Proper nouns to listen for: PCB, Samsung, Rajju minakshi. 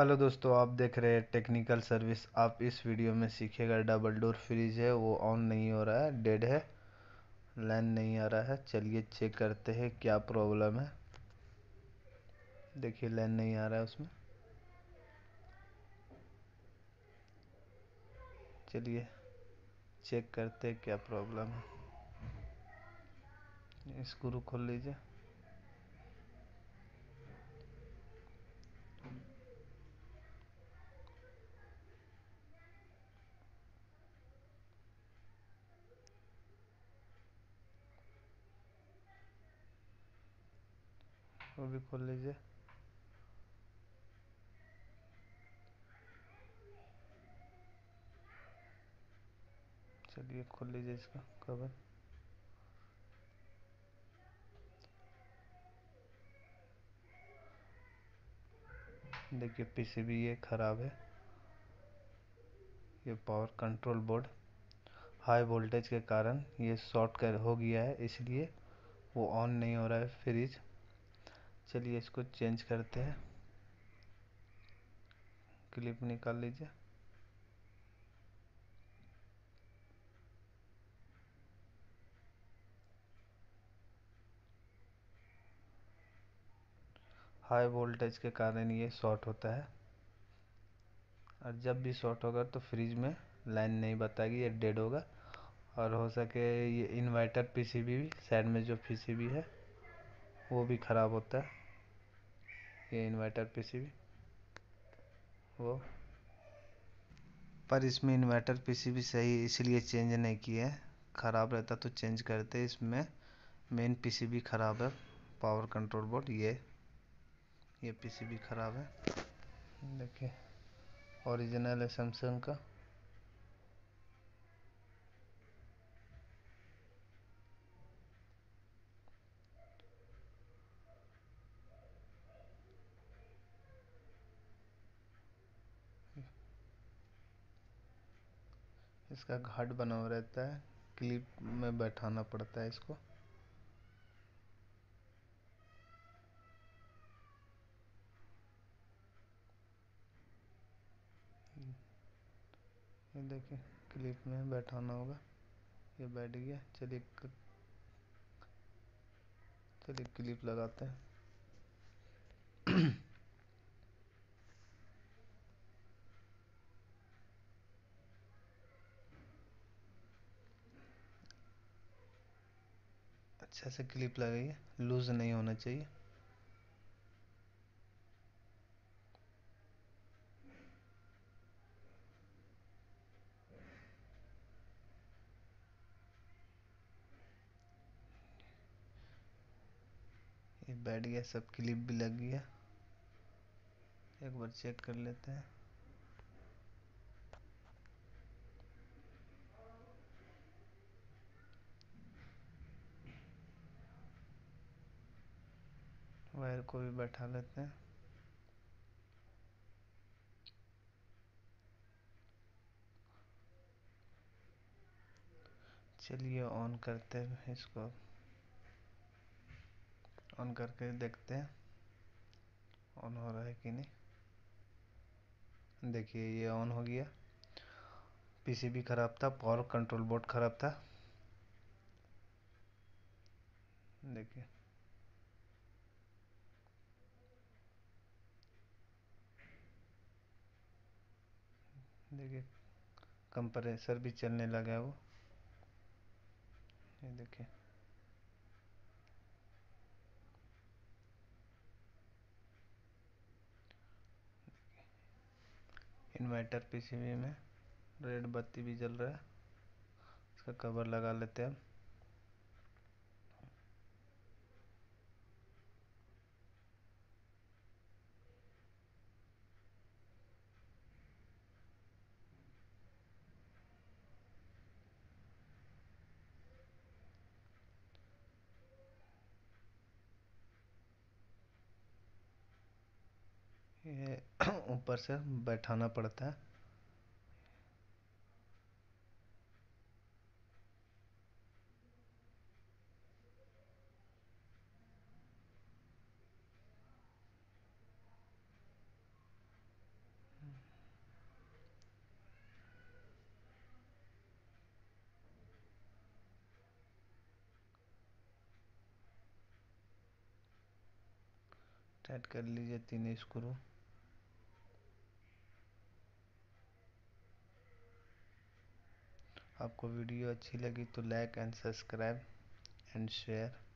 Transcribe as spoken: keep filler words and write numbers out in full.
Hello दोस्तों, आप देख रहे हैं टेक्निकल सर्विस। आप इस वीडियो में सीखेगा डबल डोर फ्रिज है, वो ऑन नहीं हो रहा है, डेड है, लाइन नहीं आ रहा है। चलिए चेक करते हैं क्या प्रॉब्लम है। देखिए लाइन नहीं आ रहा है उसमें। चलिए चेक करते हैं क्या प्रॉब्लम है। स्क्रू खोल लीजिए। वो भी खोल लीजिए। चलिए खोल लीजिए इसका कवर। देखिए पीसीबी ये खराब है। ये power control board high voltage के कारण ये शॉर्ट कर हो गया है, इसलिए वो ऑन नहीं हो रहा है फ्रिज। चलिए इसको चेंज करते हैं। क्लिप निकाल लीजिए। हाई वोल्टेज के कारण ये शॉर्ट होता है, और जब भी शॉर्ट होगा तो फ्रिज में लाइन नहीं बताएगी, ये डेड होगा। और हो सके ये इन्वर्टर पीसीबी भी, साइड में जो पीसीबी है वो भी ख़राब होता है। ये इन्वर्टर पीसीबी वो, पर इसमें इन्वर्टर पीसीबी सही इसलिए चेंज नहीं किया है, ख़राब रहता तो चेंज करते। इसमें मेन पीसीबी ख़राब है, पावर कंट्रोल बोर्ड ये ये पीसीबी ख़राब है। देखिए ओरिजिनल है सैमसंग का। इसका घाट बना हुआ रहता है, क्लिप में बैठाना पड़ता है इसको। ये देखिए क्लिप में बैठाना होगा। ये बैठ गया। चलिए चलिए क्लिप लगाते हैं। अच्छा से क्लिप लगाइए, लूज नहीं होना चाहिए। ये बैठ गया, सब क्लिप भी लग गया। एक बार चेक कर लेते हैं। वायर को भी बैठा लेते हैं। चलिए ऑन करते हैं इसको। ऑन करके देखते हैं ऑन हो रहा है कि नहीं। देखिए ये ऑन हो गया। पीसीबी खराब था, पावर कंट्रोल बोर्ड खराब था। देखिए देखिए कंप्रेसर भी चलने लगा है वो। ये देखिए इन्वर्टर पीसीबी में रेड बत्ती भी जल रहा है। इसका कवर लगा लेते हैं। ये ऊपर से बैठाना पड़ता है। टाइट कर लीजिए तीन स्क्रू। आपको वीडियो अच्छी लगी तो like and subscribe and share.